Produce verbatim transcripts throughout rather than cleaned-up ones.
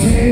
yeah.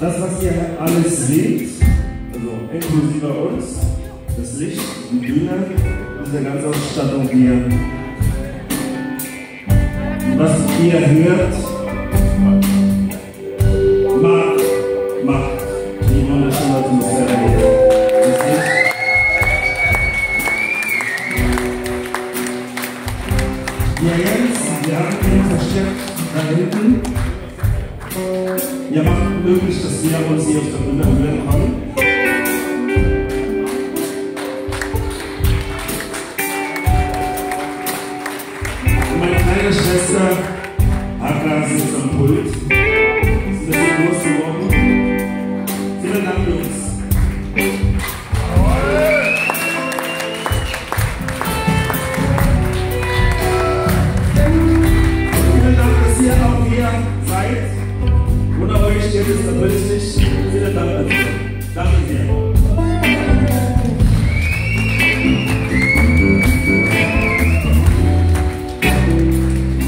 Das, was ihr alles seht, also inklusive uns, das Licht, die Bühne, unsere ganze Ausstattung hier. Was ihr hört, macht, macht die wunderschöne Atmosphäre hier. Das Licht. Ja, jetzt, wir haben den versteckt da hinten. Ihr macht möglich, dass wir uns hier auf der Bühne hören können. Und meine kleine Schwester Agla sitzt am Pult. Sie ist groß geworden. Vielen Dank, Jungs. Vielen Dank, dass ihr auch hier seid. Oder euch steht es natürlich nicht. Vielen Dank dafür. Danke sehr. Be with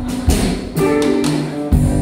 me.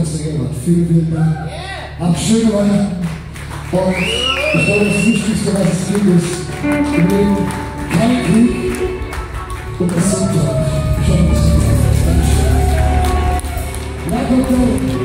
Erste gemacht. Vielen, vielen Dank. Habt schön gemacht. Und ich glaube, das Wichtigste, was es gibt, ist im Leben kein Krieg und das Sonntag. Ich hoffe, es ist gut. Dankeschön.